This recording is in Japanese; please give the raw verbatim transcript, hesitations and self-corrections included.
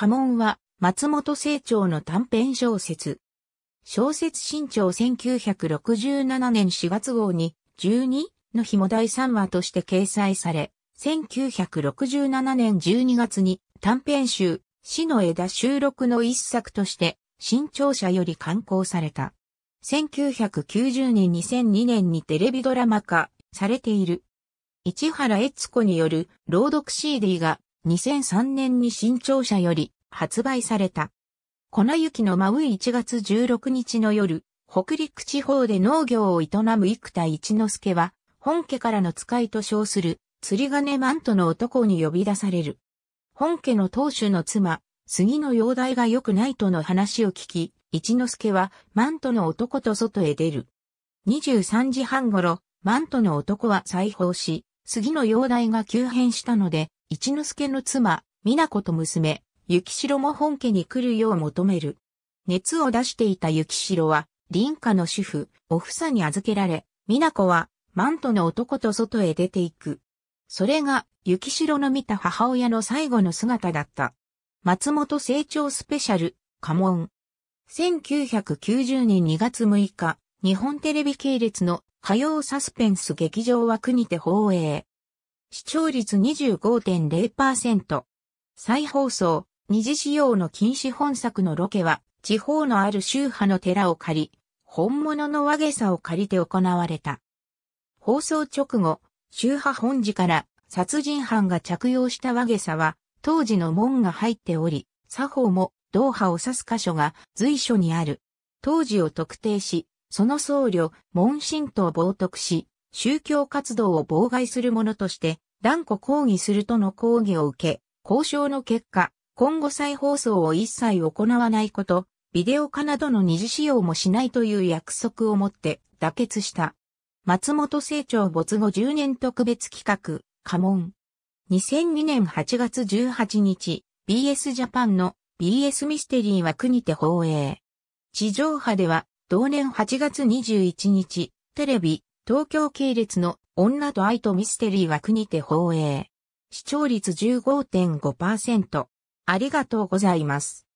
家紋は松本清張の短編小説。小説新潮せんきゅうひゃくろくじゅうななねんしがつごうにじゅうにの紐だいさんわとして掲載され、せんきゅうひゃくろくじゅうななねんじゅうにがつに短編集死の枝収録の一作として新潮社より刊行された。せんきゅうひゃくきゅうじゅうねんにせんにねんにテレビドラマ化されている。市原悦子による朗読 シーディー がにせんさんねんに新潮社より発売された。粉雪の舞ういちがつじゅうろくにちの夜、北陸地方で農業を営む生田市之助は、本家からの使いと称する釣鐘マントの男に呼び出される。本家の当主の妻、杉の容体が良くないとの話を聞き、一之助はマントの男と外へ出る。にじゅうさんじはんごろ、マントの男は再訪し、杉の容体が急変したので、一之助の妻、美奈子と娘、雪代も本家に来るよう求める。熱を出していた雪代は、隣家の主婦、おふさに預けられ、美奈子は、マントの男と外へ出ていく。それが、雪代の見た母親の最後の姿だった。松本清張スペシャル、家紋。せんきゅうひゃくきゅうじゅうねんにがつむいか、日本テレビ系列の火曜サスペンス劇場枠にて放映。視聴率 にじゅうごてんれいパーセント。再放送。二次使用の禁止。本作のロケは、地方のある宗派の寺を借り、本物の和袈裟を借りて行われた。放送直後、宗派本寺から殺人犯が着用した和袈裟は、当時の紋が入っており、作法も同派を指す箇所が随所にある。当時を特定し、その僧侶、門信徒を冒涜し、宗教活動を妨害するものとして、断固抗議するとの抗議を受け、交渉の結果、今後再放送を一切行わないこと、ビデオ化などの二次使用もしないという約束をもって妥結した。松本清張没後じゅうねん特別企画、家紋。にせんにねんはちがつじゅうはちにち、ビーエス ジャパンの ビーエス ミステリー枠にて放映。地上波では、同年はちがつにじゅういちにち、テレビ、東京系列の女と愛とミステリー枠にて放映。視聴率 じゅうごてんごパーセント。ありがとうございます。